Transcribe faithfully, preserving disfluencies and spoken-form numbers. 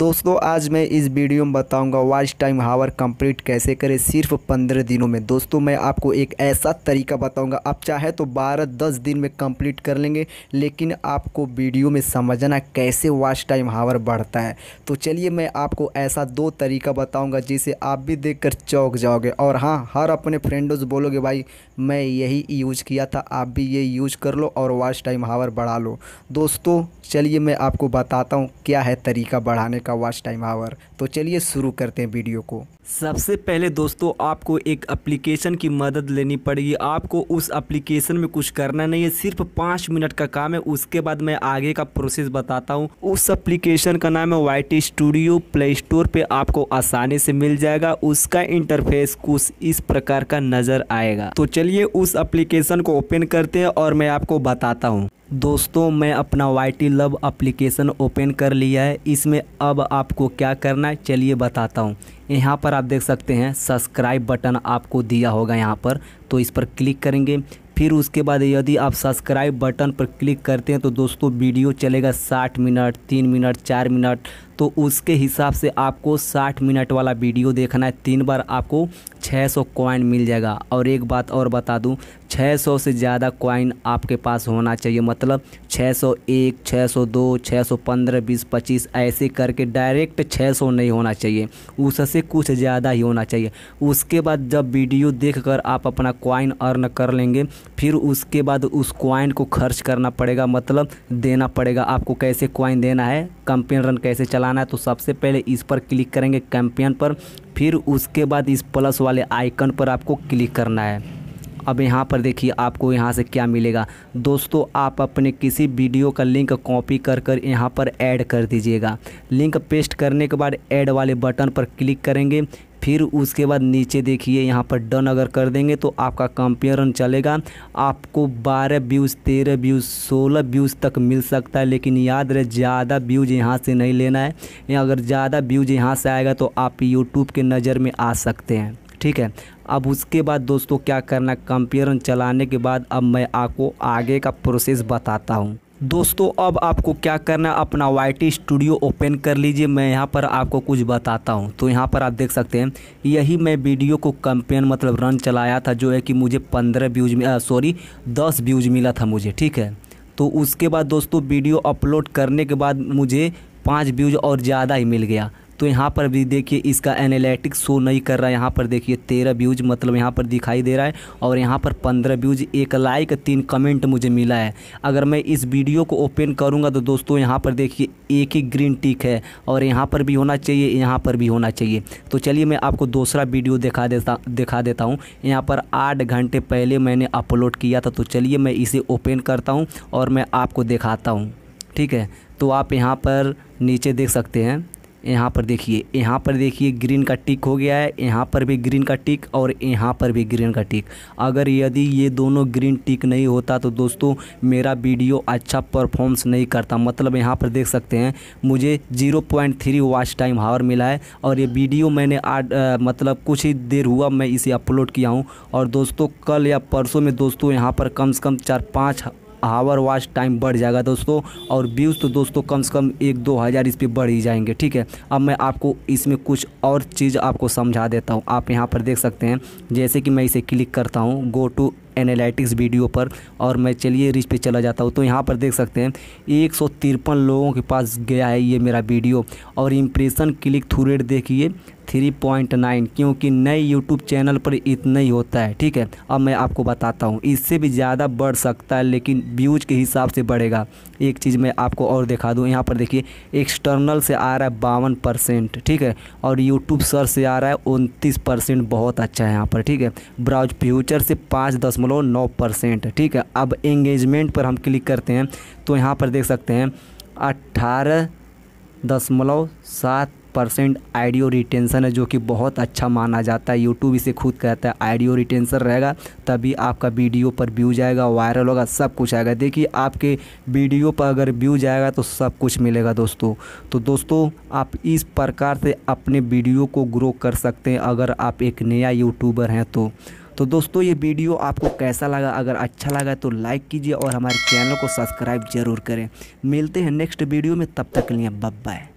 दोस्तों आज मैं इस वीडियो में बताऊंगा वॉच टाइम हावर कंप्लीट कैसे करें सिर्फ पंद्रह दिनों में। दोस्तों मैं आपको एक ऐसा तरीका बताऊंगा, आप चाहे तो बारह दस दिन में कंप्लीट कर लेंगे, लेकिन आपको वीडियो में समझना कैसे वॉच टाइम हावर बढ़ता है। तो चलिए मैं आपको ऐसा दो तरीका बताऊँगा जिसे आप भी देख कर चौंक जाओगे। और हाँ, हर अपने फ्रेंडों से बोलोगे भाई मैं यही यूज किया था, आप भी ये यूज कर लो और वॉच टाइम हावर बढ़ा लो। दोस्तों चलिए मैं आपको बताता हूँ क्या है तरीका बढ़ाने का वॉच टाइम आवर। तो चलिए शुरू करते हैं वीडियो को। सबसे पहले दोस्तों आपको एक एप्लीकेशन की मदद लेनी पड़ेगी। आपको उस एप्लीकेशन में कुछ करना नहीं है, सिर्फ पाँच मिनट का काम है। उसके बाद मैं आगे का प्रोसेस बताता हूँ। उस एप्लीकेशन का नाम है Y T studio, play store पे आपको आसानी से मिल जाएगा। उसका इंटरफेस कुछ इस प्रकार का नज़र आएगा। तो चलिए उस एप्लीकेशन को ओपन करते हैं और मैं आपको बताता हूँ। दोस्तों मैं अपना Y T love application open कर लिया है। इसमें अब आपको क्या करना है चलिए बताता हूँ। यहाँ पर आप देख सकते हैं सब्सक्राइब बटन आपको दिया होगा यहाँ पर, तो इस पर क्लिक करेंगे। फिर उसके बाद यदि आप सब्सक्राइब बटन पर क्लिक करते हैं तो दोस्तों वीडियो चलेगा साठ मिनट, तीन मिनट, चार मिनट। तो उसके हिसाब से आपको साठ मिनट वाला वीडियो देखना है। तीन बार आपको छः सौ कॉइन मिल जाएगा। और एक बात और बता दूं, छः सौ से ज़्यादा कॉइन आपके पास होना चाहिए। मतलब छः सौ एक, छः सौ दो, छः सौ पंद्रह, बीस, पच्चीस ऐसे करके डायरेक्ट छः सौ नहीं होना चाहिए, उससे कुछ ज़्यादा ही होना चाहिए। उसके बाद जब वीडियो देखकर आप अपना कॉइन अर्न कर लेंगे, फिर उसके बाद उस कॉइन को खर्च करना पड़ेगा, मतलब देना पड़ेगा। आपको कैसे कॉइन देना है, कैंपेन रन कैसे चलाना है, तो सबसे पहले इस पर क्लिक करेंगे कैंपेन पर। फिर उसके बाद इस प्लस वाले आइकन पर आपको क्लिक करना है। अब यहाँ पर देखिए आपको यहाँ से क्या मिलेगा। दोस्तों आप अपने किसी वीडियो का लिंक कॉपी कर कर यहाँ पर ऐड कर दीजिएगा। लिंक पेस्ट करने के बाद ऐड वाले बटन पर क्लिक करेंगे। फिर उसके बाद नीचे देखिए यहाँ पर डन अगर कर देंगे तो आपका कंपेयरन चलेगा। आपको बारह व्यूज़, तेरह व्यूज़, सोलह व्यूज़ तक मिल सकता है, लेकिन याद रहे ज़्यादा व्यूज़ यहाँ से नहीं लेना है। या अगर ज़्यादा व्यूज़ यहाँ से आएगा तो आप यूट्यूब के नज़र में आ सकते हैं, ठीक है। अब उसके बाद दोस्तों क्या करना, कंपेयरन चलाने के बाद अब मैं आपको आगे का प्रोसेस बताता हूँ। दोस्तों अब आपको क्या करना, अपना वाई टी स्टूडियो ओपन कर लीजिए। मैं यहाँ पर आपको कुछ बताता हूँ। तो यहाँ पर आप देख सकते हैं यही मैं वीडियो को कैंपेन मतलब रन चलाया था, जो है कि मुझे पंद्रह व्यूज सॉरी दस व्यूज मिला था मुझे, ठीक है। तो उसके बाद दोस्तों वीडियो अपलोड करने के बाद मुझे पाँच व्यूज और ज़्यादा ही मिल गया। तो यहाँ पर भी देखिए इसका एनालिटिक्स शो नहीं कर रहा है। यहाँ पर देखिए तेरह व्यूज मतलब यहाँ पर दिखाई दे रहा है, और यहाँ पर पंद्रह व्यूज, एक लाइक, तीन कमेंट मुझे मिला है। अगर मैं इस वीडियो को ओपन करूँगा तो दोस्तों यहाँ पर देखिए एक ही ग्रीन टिक है, और यहाँ पर भी होना चाहिए, यहाँ पर भी होना चाहिए। तो चलिए मैं आपको दूसरा वीडियो दिखा देता दिखा देता हूँ। यहाँ पर आठ घंटे पहले मैंने अपलोड किया था। तो चलिए मैं इसे ओपन करता हूँ और मैं आपको दिखाता हूँ, ठीक है। तो आप यहाँ पर नीचे देख सकते हैं, यहाँ पर देखिए, यहाँ पर देखिए ग्रीन का टिक हो गया है, यहाँ पर भी ग्रीन का टिक और यहाँ पर भी ग्रीन का टिक। अगर यदि ये दोनों ग्रीन टिक नहीं होता तो दोस्तों मेरा वीडियो अच्छा परफॉर्मेंस नहीं करता। मतलब यहाँ पर देख सकते हैं मुझे zero point three watch time hour मिला है, और ये वीडियो मैंने आज मतलब कुछ ही देर हुआ मैं इसे अपलोड किया हूँ। और दोस्तों कल या परसों में दोस्तों यहाँ पर कम से कम चार पाँच हावर वॉच टाइम बढ़ जाएगा दोस्तों। और व्यूज़ तो दोस्तों कम से कम एक दो हज़ार इस पर बढ़ ही जाएंगे, ठीक है। अब मैं आपको इसमें कुछ और चीज़ आपको समझा देता हूँ। आप यहाँ पर देख सकते हैं जैसे कि मैं इसे क्लिक करता हूँ गो टू एनालिटिक्स वीडियो पर, और मैं चलिए रीच पे चला जाता हूँ। तो यहाँ पर देख सकते हैं एक सौ तिरपन लोगों के पास गया है ये मेरा वीडियो। और इम्प्रेशन क्लिक थ्रू रेट देखिए थ्री पॉइंट नाइन, क्योंकि नए यूट्यूब चैनल पर इतना ही होता है, ठीक है। अब मैं आपको बताता हूँ, इससे भी ज़्यादा बढ़ सकता है, लेकिन व्यूज के हिसाब से बढ़ेगा। एक चीज़ मैं आपको और दिखा दूँ, यहाँ पर देखिए एक्सटर्नल से आ रहा है बावन परसेंट, ठीक है। और यूट्यूब सर्च से आ रहा है उनतीस परसेंट, बहुत अच्छा है यहाँ पर, ठीक है। ब्राउज फ्यूचर से पाँच दशमलव नौ परसेंट, ठीक है। अब एंगेजमेंट पर हम क्लिक करते हैं तो यहाँ पर देख सकते हैं अट्ठारह दशमलव सात परसेंट आइडियो रिटेंशन है, जो कि बहुत अच्छा माना जाता है। यूट्यूब इसे खुद कहता है आइडियो रिटेंशन रहेगा तभी आपका वीडियो पर व्यूज आएगा, वायरल होगा, सब कुछ आएगा। देखिए आपके वीडियो पर अगर व्यूज आएगा तो सब कुछ मिलेगा दोस्तों। तो दोस्तों आप इस प्रकार से अपने वीडियो को ग्रो कर सकते हैं अगर आप एक नया यूट्यूबर हैं तो। तो दोस्तों ये वीडियो आपको कैसा लगा, अगर अच्छा लगा तो लाइक कीजिए और हमारे चैनल को सब्सक्राइब जरूर करें। मिलते हैं नेक्स्ट वीडियो में, तब तक के लिए बाय बाय।